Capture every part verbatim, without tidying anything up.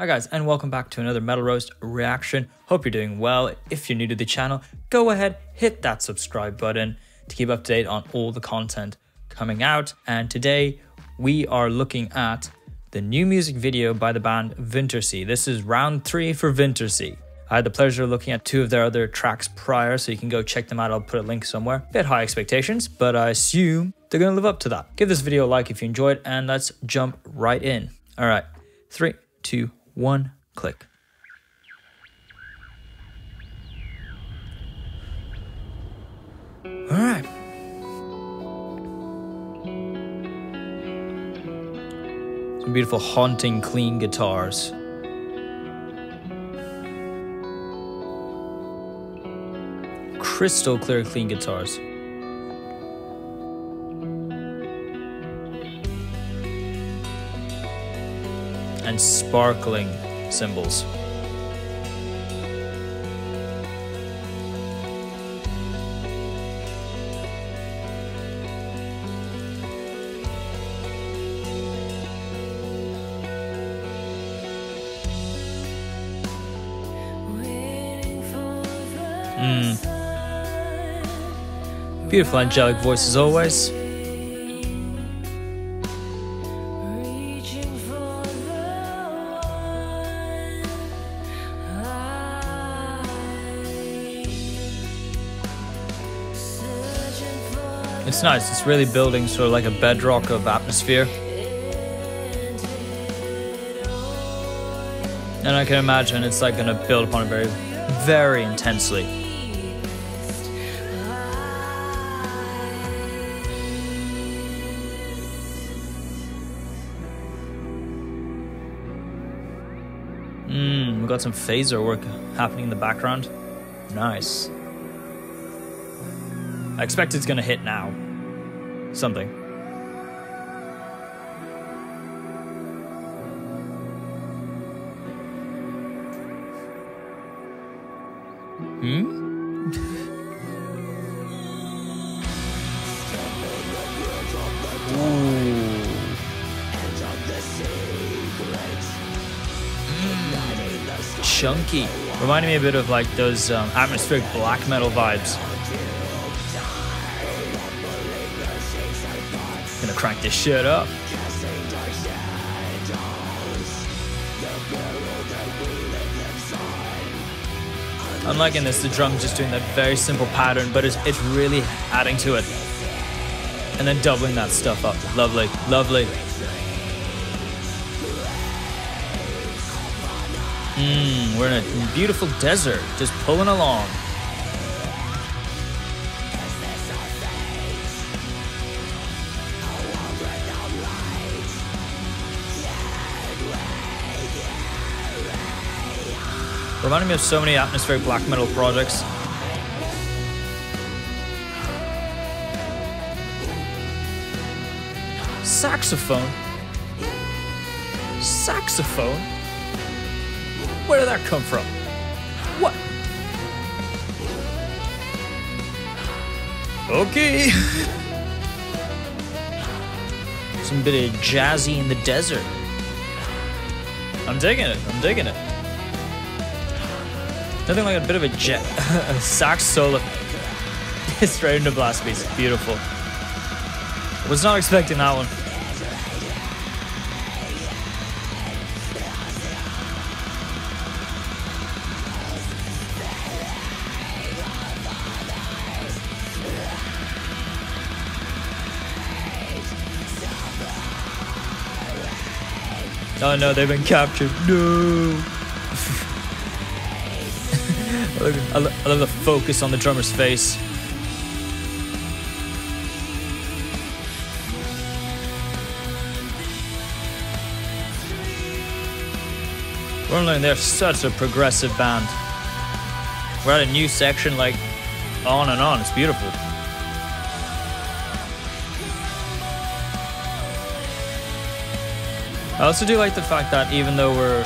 Hi guys, and welcome back to another Metal Roast Reaction. Hope you're doing well. If you're new to the channel, go ahead, hit that subscribe button to keep up to date on all the content coming out. And today we are looking at the new music video by the band Vintersea. This is round three for Vintersea. I had the pleasure of looking at two of their other tracks prior, so you can go check them out. I'll put a link somewhere. Bit high expectations, but I assume they're gonna live up to that. Give this video a like if you enjoyed, and let's jump right in. All right, three, two, one, click. All right. Some beautiful, haunting, clean guitars. Crystal clear, clean guitars. And sparkling cymbals. Mm. Beautiful angelic voice as always. It's nice, it's really building sort of like a bedrock of atmosphere. And I can imagine it's like gonna build upon it very, very intensely. Mmm, we've got some phaser work happening in the background. Nice. I expect it's gonna hit now. Something. Hmm? Chunky. Reminding me a bit of like those um, atmospheric black metal vibes. Gonna crank this shit up. I'm liking this, the drum just doing that very simple pattern, but it's, it's really adding to it. And then doubling that stuff up. Lovely, lovely. Mmm, we're in a beautiful desert, just pulling along. Reminding me of so many atmospheric black metal projects. Saxophone? Saxophone? Where did that come from? What? Okay. Some bit of jazzy in the desert. I'm digging it, I'm digging it. Nothing like a bit of a, jet, a sax solo straight into blast beats. Beautiful. Was not expecting that one. Oh no, they've been captured. No. I love, I love the focus on the drummer's face. We're learning they're such a progressive band. We're at a new section, like on and on. It's beautiful. I also do like the fact that even though we're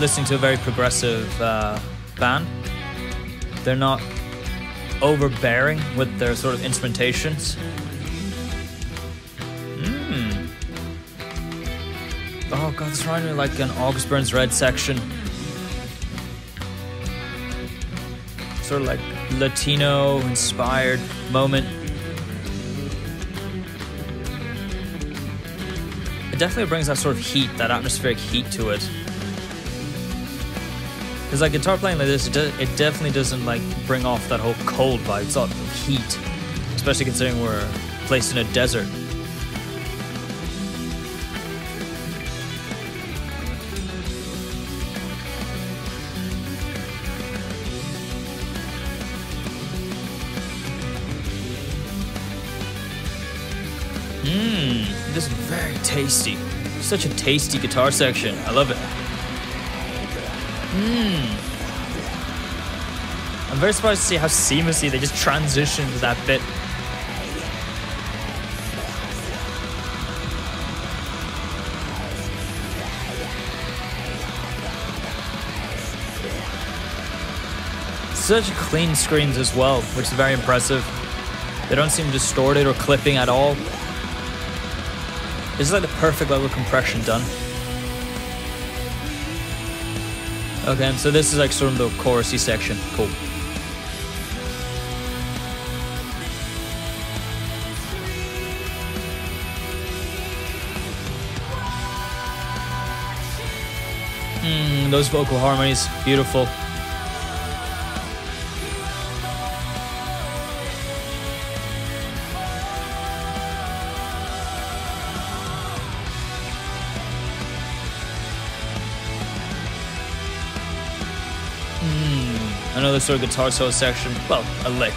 listening to a very progressive uh, band, they're not overbearing with their sort of instrumentations. Mm. Oh god, this reminds me of like an August Burns Red section. Sort of like Latino inspired moment. It definitely brings that sort of heat, that atmospheric heat to it. Because like guitar playing like this, it, de it definitely doesn't like bring off that whole cold vibe. It's not heat, especially considering we're placed in a desert. Mmm, this is very tasty. Such a tasty guitar section. I love it. Mmm. I'm very surprised to see how seamlessly they just transitioned to that bit. Such clean screams as well, which is very impressive. They don't seem distorted or clipping at all. This is like the perfect level of compression done. Okay, and so this is like sort of the chorusy section. Cool. Mmm, those vocal harmonies, beautiful. Mm, another sort of guitar solo section. Well, a lick.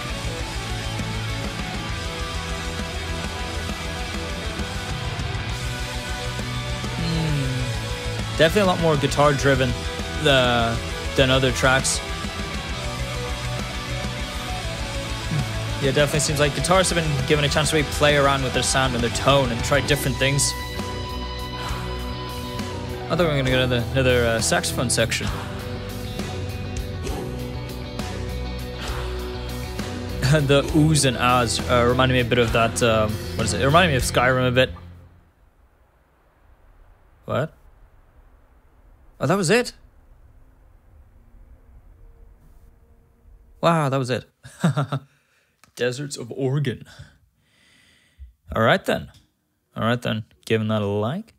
Mm, definitely a lot more guitar driven uh, than other tracks. Yeah, it definitely seems like guitarists have been given a chance to really play around with their sound and their tone and try different things. I thought we were going to get another, another uh, saxophone section. The oohs and ahs uh, reminded me a bit of that, um, what is it? It reminded me of Skyrim a bit. What? Oh, that was it? Wow, that was it. Deserts of Oregon. Alright then. Alright then. Giving that a like.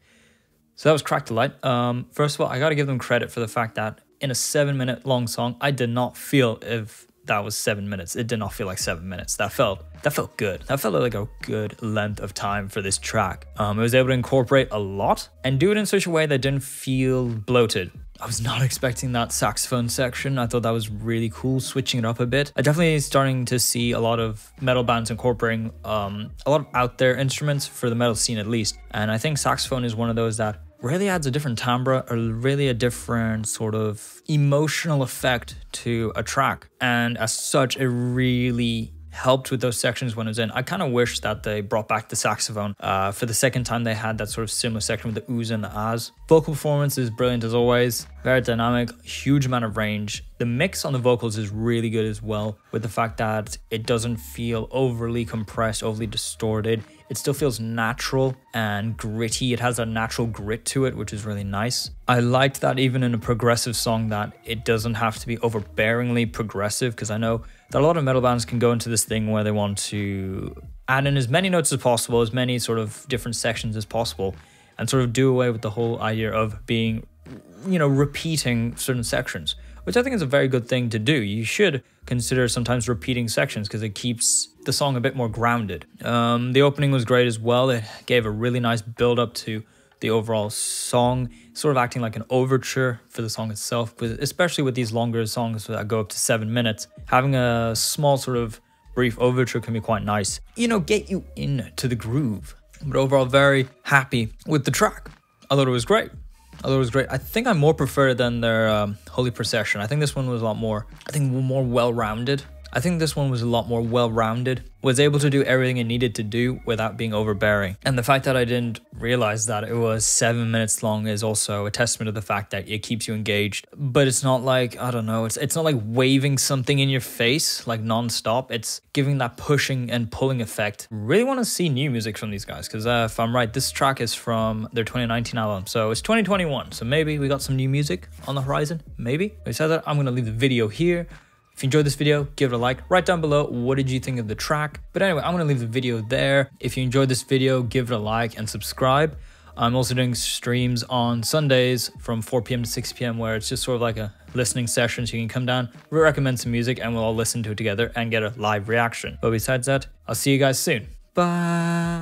So that was Crack the Light. Um, first of all, I gotta give them credit for the fact that in a seven minute long song, I did not feel if... that was seven minutes. It did not feel like seven minutes. That felt that felt good. That felt like a good length of time for this track. Um, it was able to incorporate a lot and do it in such a way that didn't feel bloated. I was not expecting that saxophone section. I thought that was really cool, switching it up a bit. I definitely starting to see a lot of metal bands incorporating um, a lot of out there instruments for the metal scene at least. And I think saxophone is one of those that really adds a different timbre or really a different sort of emotional effect to a track. And as such, it really helped with those sections when it was in. I kind of wish that they brought back the saxophone uh, for the second time they had that sort of similar section with the oohs and the ahs. Vocal performance is brilliant as always. Very dynamic, huge amount of range. The mix on the vocals is really good as well, with the fact that it doesn't feel overly compressed, overly distorted. It still feels natural and gritty. It has a natural grit to it, which is really nice. I liked that even in a progressive song that it doesn't have to be overbearingly progressive, because I know that a lot of metal bands can go into this thing where they want to add in as many notes as possible, as many sort of different sections as possible, and sort of do away with the whole idea of being, you know, repeating certain sections, which I think is a very good thing to do. You should consider sometimes repeating sections because it keeps the song a bit more grounded. Um, the opening was great as well. It gave a really nice build up to the overall song, sort of acting like an overture for the song itself, especially with these longer songs that go up to seven minutes. Having a small sort of brief overture can be quite nice, you know, get you into the groove. But overall, very happy with the track. I thought it was great. I thought it was great. I think I more prefer it than their um, Holy Procession. I think this one was a lot more, I think more well-rounded. I think this one was a lot more well-rounded, was able to do everything it needed to do without being overbearing. And the fact that I didn't realize that it was seven minutes long is also a testament to the fact that it keeps you engaged. But it's not like, I don't know, it's, it's not like waving something in your face, like non-stop. It's giving that pushing and pulling effect. Really want to see new music from these guys, because uh, if I'm right, this track is from their twenty nineteen album. So it's twenty twenty-one, so maybe we got some new music on the horizon, maybe. Besides that, I'm going to leave the video here. If you enjoyed this video, give it a like. Write down below, what did you think of the track? But anyway, I'm gonna leave the video there. If you enjoyed this video, give it a like and subscribe. I'm also doing streams on Sundays from four p m to six p m where it's just sort of like a listening session. So you can come down, we recommend some music, and we'll all listen to it together and get a live reaction. But besides that, I'll see you guys soon. Bye.